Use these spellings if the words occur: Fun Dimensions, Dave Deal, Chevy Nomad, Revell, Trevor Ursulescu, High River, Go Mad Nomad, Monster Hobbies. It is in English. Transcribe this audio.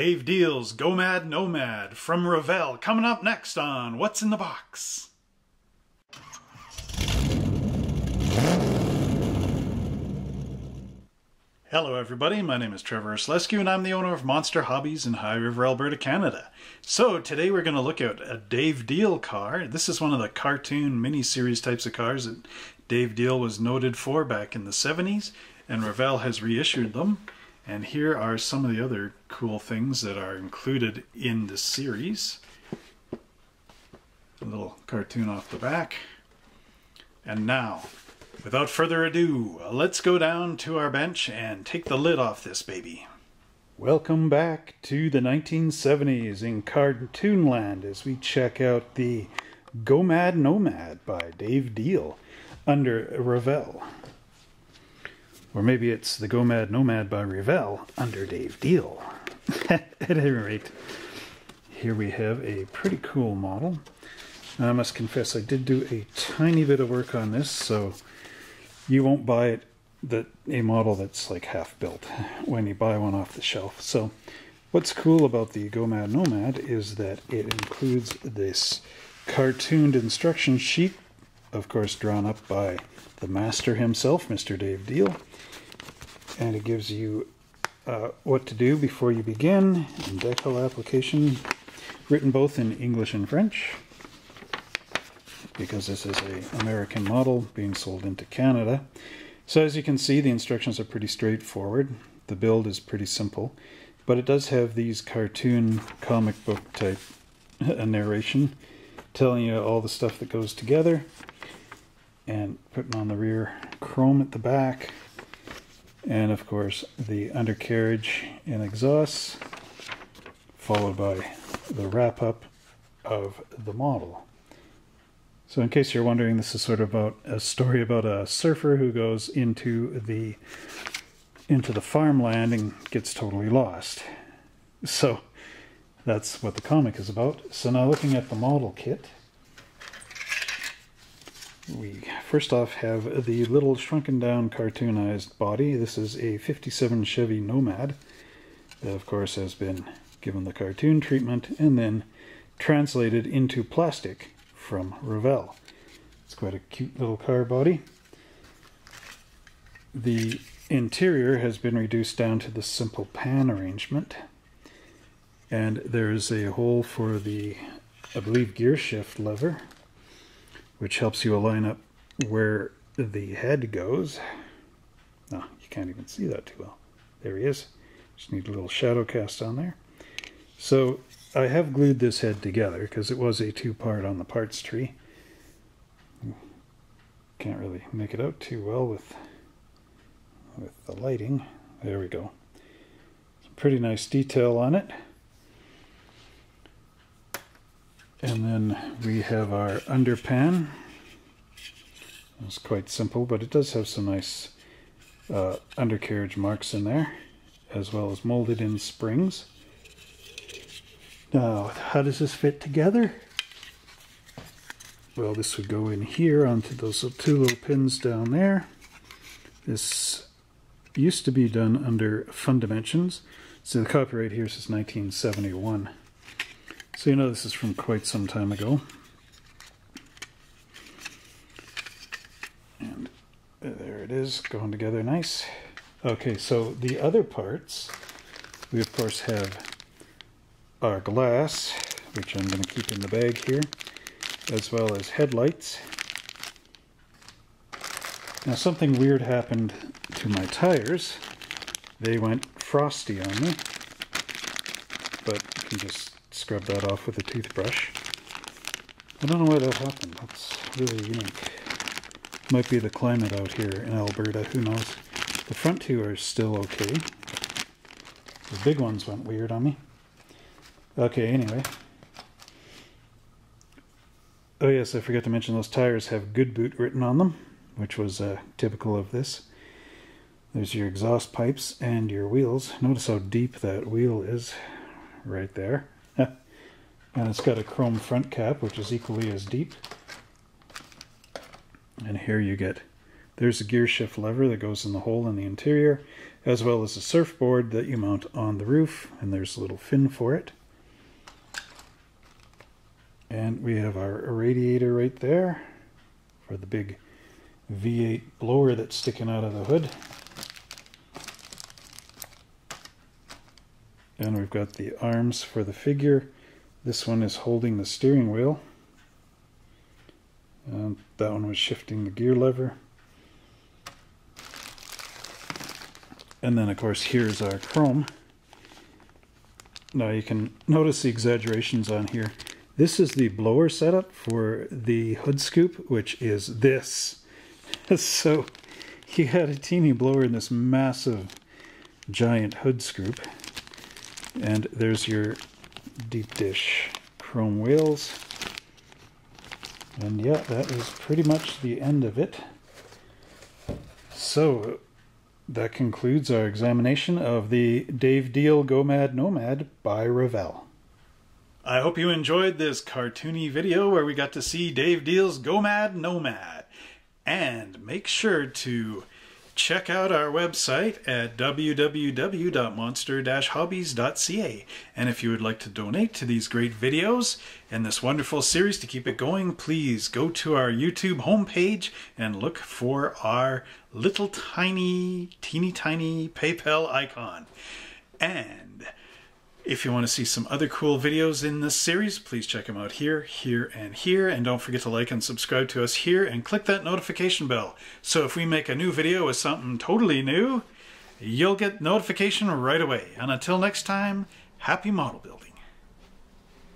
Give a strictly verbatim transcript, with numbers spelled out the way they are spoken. Dave Deal's Go Mad Nomad from Revell, coming up next on What's in the Box. Hello everybody, my name is Trevor Ursulescu and I'm the owner of Monster Hobbies in High River, Alberta, Canada. So today we're going to look at a Dave Deal car. This is one of the cartoon mini-series types of cars that Dave Deal was noted for back in the seventies, and Revell has reissued them. And here are some of the other cool things that are included in this series. A little cartoon off the back. And now, without further ado, let's go down to our bench and take the lid off this baby. Welcome back to the nineteen seventies in Cartoon Land as we check out the Go Mad Nomad by Dave Deal under Revell. Or maybe it's the Go Mad Nomad by Revell under Dave Deal. At any rate, here we have a pretty cool model. I must confess I did do a tiny bit of work on this, so you won't buy it that a model that's like half built when you buy one off the shelf. So what's cool about the Go Mad Nomad is that it includes this cartooned instruction sheet, of course drawn up by the master himself, Mister Dave Deal, and it gives you uh, what to do before you begin, and decal application written both in English and French, because this is an American model being sold into Canada. So as you can see, the instructions are pretty straightforward. The build is pretty simple, but it does have these cartoon comic book type narration telling you all the stuff that goes together, and putting on the rear chrome at the back, and of course the undercarriage and exhaust, followed by the wrap up of the model. So in case you're wondering, this is sort of about a story about a surfer who goes into the into the farmland and gets totally lost. So that's what the comic is about. So now looking at the model kit, we first off have the little shrunken down cartoonized body. This is a fifty-seven Chevy Nomad that of course has been given the cartoon treatment and then translated into plastic from Revell. It's quite a cute little car body. The interior has been reduced down to the simple pan arrangement, and there's a hole for the, I believe, gear shift lever, which helps you align up where the head goes. No, oh, you can't even see that too well. There he is. Just need a little shadow cast on there. So I have glued this head together because it was a two-part on the parts tree. Can't really make it out too well with, with the lighting. There we go. Some pretty nice detail on it. And then we have our underpan. It's quite simple, but it does have some nice uh, undercarriage marks in there, as well as molded in springs. Now, how does this fit together? Well, this would go in here onto those two little pins down there. This used to be done under Fun Dimensions. So the copyright here says nineteen seventy-one. So you know this is from quite some time ago. And there it is, going together nice. Okay, so the other parts, we of course have our glass, which I'm going to keep in the bag here, as well as headlights. Now something weird happened to my tires. They went frosty on me, but you can just scrub that off with a toothbrush. I don't know why that happened. That's really unique. Might be the climate out here in Alberta, who knows. The front two are still okay. The big ones went weird on me. Okay, anyway. Oh yes, I forgot to mention those tires have Good Boot written on them, which was uh, typical of this. There's your exhaust pipes and your wheels. Notice how deep that wheel is right there. And it's got a chrome front cap, which is equally as deep. And here you get, there's a gear shift lever that goes in the hole in the interior, as well as a surfboard that you mount on the roof, and there's a little fin for it. And we have our irradiator right there for the big V eight blower that's sticking out of the hood. And we've got the arms for the figure. This one is holding the steering wheel. And that one was shifting the gear lever. And then, of course, here's our chrome. Now you can notice the exaggerations on here. This is the blower setup for the hood scoop, which is this. So he had a teeny blower in this massive, giant hood scoop. And there's your deep dish chrome wheels. And yeah, that is pretty much the end of it. So that concludes our examination of the Dave Deal Go Mad Nomad by Revell. I hope you enjoyed this cartoony video where we got to see Dave Deal's Go Mad Nomad. And make sure to check out our website at w w w dot monster dash hobbies dot c a. And if you would like to donate to these great videos and this wonderful series to keep it going, please go to our YouTube homepage and look for our little tiny, teeny tiny PayPal icon. And if you want to see some other cool videos in this series, please check them out here, here, and here. And don't forget to like and subscribe to us here and click that notification bell. So if we make a new video with something totally new, you'll get notification right away. And until next time, happy model building.